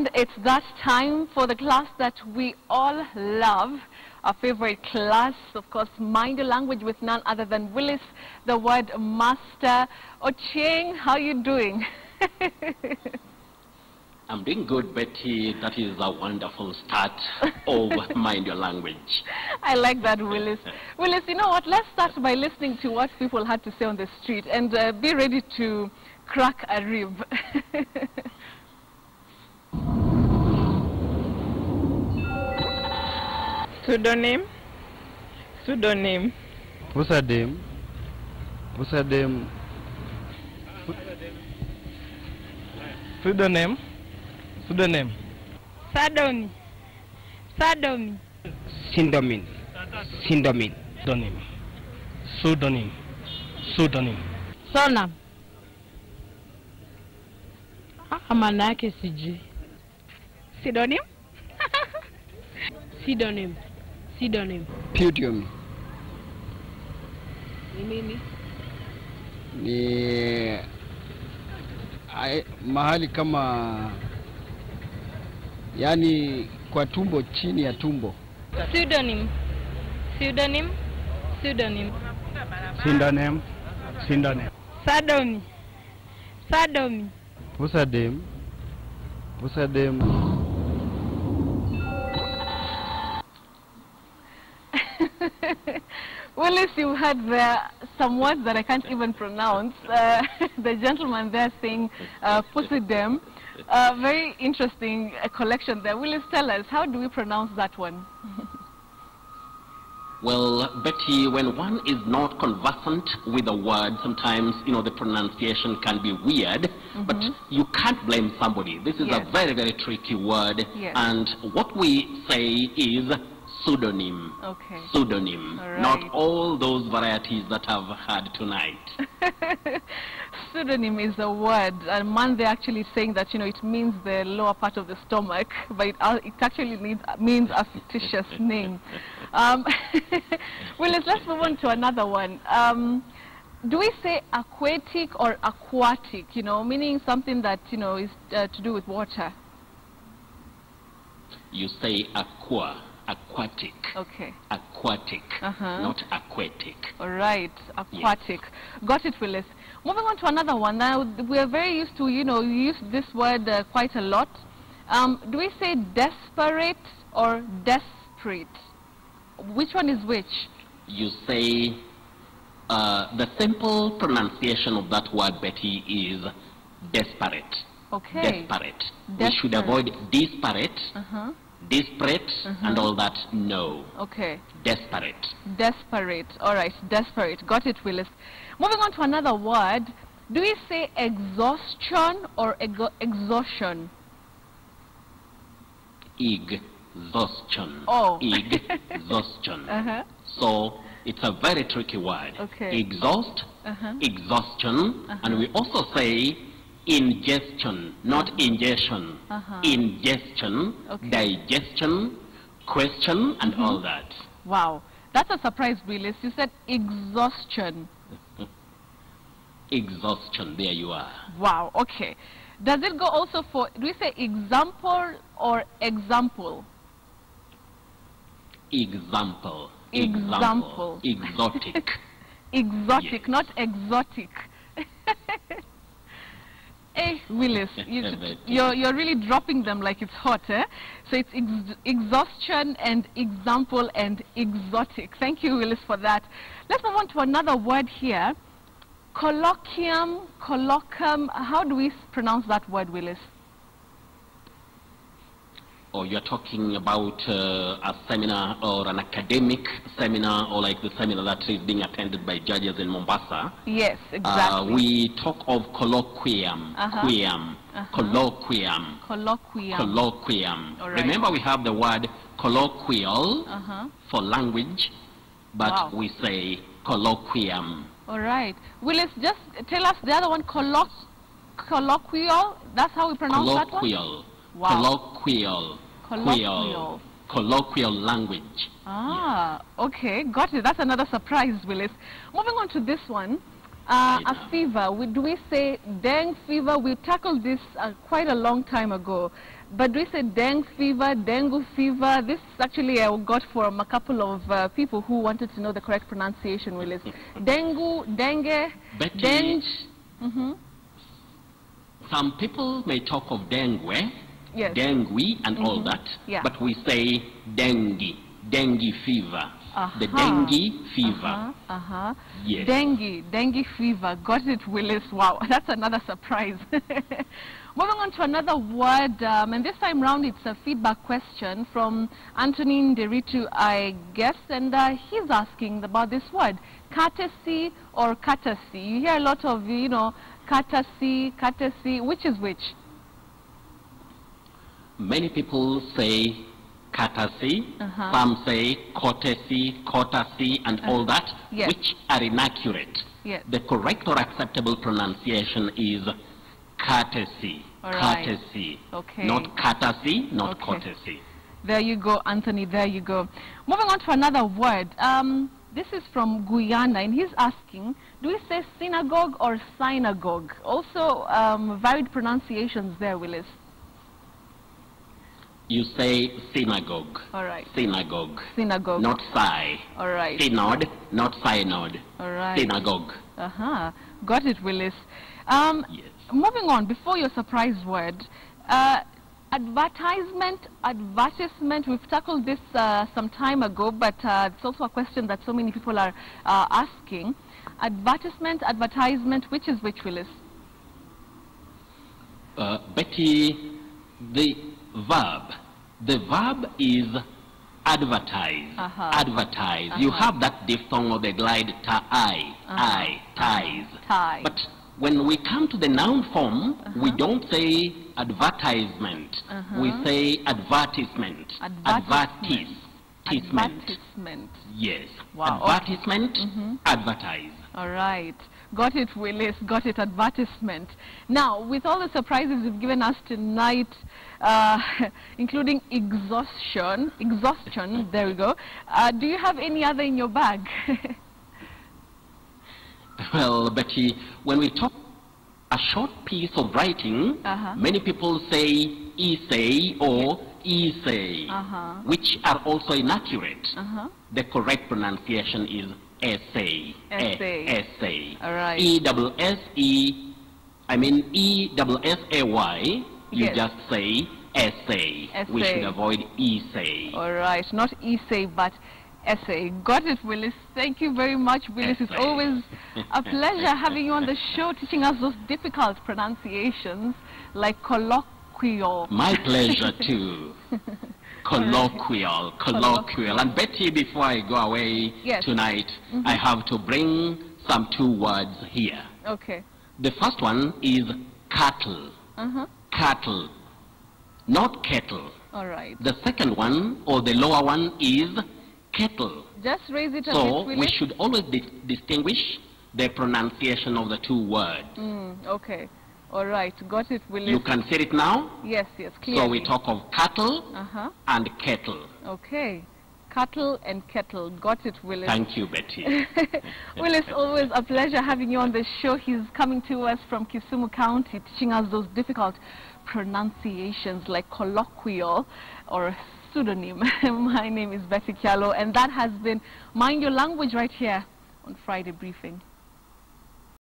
And it's that time for the class that we all love, our favorite class, of course, Mind Your Language with none other than Willis, the word master. Ochieng, how are you doing? I'm doing good, Betty. That is a wonderful start of Mind Your Language. I like that, Willis. Willis, you know what? Let's start by listening to what people had to say on the street and be ready to crack a rib. Pseudonym. Pseudonym. Pseudonym. Pseudonym. Pseudonym. Pseudonym. Sodomy. Sodomy. Syndonym. Syndonym. Pseudonym. Pseudonym. Pseudonym. Sonam. Amanake siji. Pseudonym. Pseudonym. Pseudonym. Pseudonym. Nini? Ni mahali kama, yani kwa tumbo, chini ya tumbo. Pseudonym. Pseudonym. Pseudonym. Pseudonym. Pseudonym. Sodomy. Sodomy. Pseudonym. Pseudonym. Willis, you had there some words that I can't even pronounce. The gentleman there saying Pseudonym. Very interesting collection there. Willis, tell us, how do we pronounce that one? Well, Betty, when one is not conversant with a word, sometimes, you know, the pronunciation can be weird, but you can't blame somebody. This is a very, very tricky word, and what we say is pseudonym. Okay. Pseudonym. Right. Not all those varieties that I've had tonight. Pseudonym is a word, and man, they're actually saying that, you know, it means the lower part of the stomach, but it actually means a fictitious name. Willis, let's move on to another one. Do we say aquatic or aquatic, you know, meaning something that, you know, is to do with water? You say aqua. Aquatic. Okay. Aquatic, not aquatic. All right, aquatic. Yes. Got it, Willis. Moving on to another one. Now, we are very used to, you know, use this word quite a lot. Do we say desperate or desperate? Which one is which? You say, the simple pronunciation of that word, Betty, is desperate. Okay. Desperate. We should avoid disparate. Disparate and all that, no. Okay. Desperate. Desperate. All right, desperate. Got it, Willis. Moving on to another word. Do we say exhaustion or exhaustion? Exhaustion. Oh. Exhaustion. So it's a very tricky word. Okay. Exhaust, exhaustion, and we also say ingestion, not ingestion. Ingestion, digestion, question, and all that. Wow. That's a surprise, Willis. You said exhaustion. Exhaustion. There you are. Wow. Okay. Does it go also for, do we say example or example? Example. Example. Exotic. Exotic, yes. Not exotic. Hey, Willis, you're really dropping them like it's hot, eh? So it's exhaustion and example and exotic. Thank you, Willis, for that. Let's move on to another word here. Colloquium, colloquium. How do we pronounce that word, Willis? Or you're talking about a seminar or an academic seminar, or like the seminar that is being attended by judges in Mombasa. Yes, exactly. We talk of colloquium, colloquium, colloquium, colloquium. Right. Remember, we have the word colloquial for language, but we say colloquium. All right. Willis, just tell us the other one, colloquial. That's how we pronounce that one? Wow. Colloquial. Colloquial. Colloquial language. Ah, okay, got it. That's another surprise, Willis. Moving on to this one, a fever. Do we say dengue fever? We tackled this quite a long time ago. But we said dengue fever, dengue fever. This actually I got from a couple of people who wanted to know the correct pronunciation, Willis. Dengue, dengue, denge. Mm-hmm. Some people may talk of dengue, yes, dengue and mm-hmm, all that, yeah, but we say dengue, dengue fever. Uh-huh. The dengue fever. Uh-huh. Uh-huh. Yes. Dengue, dengue fever. Got it, Willis. Wow, that's another surprise. Moving on to another word, and this time round it's a feedback question from Anthony Nderitu, I guess, and he's asking about this word, courtesy or courtesy. You hear a lot of, you know, courtesy, courtesy. Which is which? Many people say courtesy, uh-huh, some say courtesy, courtesy, and all that, yes, which are inaccurate. Yes. The correct or acceptable pronunciation is courtesy, right, courtesy, okay, not courtesy, not okay, courtesy. There you go, Anthony, there you go. Moving on to another word. This is from Guyana, and he's asking, do we say synagogue or synagogue? Also, varied pronunciations there, Willis. You say synagogue. All right. Synagogue. Synagogue. Not Psy. All right. Synod, not Synod. All right. Synagogue. Uh-huh. Got it, Willis. Yes. Moving on, before your surprise word, advertisement, advertisement, we've tackled this some time ago, but it's also a question that so many people are asking. Advertisement, advertisement, which is which, Willis? Betty, the verb is advertise, uh-huh, advertise. Uh-huh. You have that diphthong or the glide, ta-I, I, ties. Uh-huh. But when we come to the noun form, uh-huh, we don't say advertisement. Uh-huh. We say advertisement. Advertisement. Advertisement. Yes. Wow. Advertisement, okay, advertise. All right. Got it, Willis. Got it, advertisement. Now, with all the surprises you've given us tonight, including exhaustion, exhaustion, there we go, do you have any other in your bag? Well, Betty, when we talk a short piece of writing, uh-huh, many people say essay or essay, uh-huh, which are also inaccurate. Uh-huh. The correct pronunciation is essay. Essay. Essay. All right. E-double-S-E, I mean E-double-S-A-Y, you yes, just say essay. Essay. We should avoid essay. All right, not essay, but essay. Got it, Willis. Thank you very much, Willis. Essay. It's always a pleasure having you on the show, teaching us those difficult pronunciations like colloquial. My pleasure too. Colloquial, colloquial. And Betty, before I go away yes, tonight, mm-hmm, I have to bring some two words here. Okay. The first one is cattle. Uh-huh. Cattle, not kettle. All right. The second one, or the lower one, is kettle. Just raise it a so bit, we should always distinguish the pronunciation of the two words. Mm, okay. All right. Got it, Willis. You can see it now? Yes, yes, clearly. So we talk of cattle uh-huh, and kettle. Okay. Cattle and kettle. Got it, Willis. Thank you, Betty. Willis, always a pleasure having you on the show. He's coming to us from Kisumu County, teaching us those difficult pronunciations like colloquial or pseudonym. My name is Betty Kialo, and that has been Mind Your Language right here on Friday Briefing.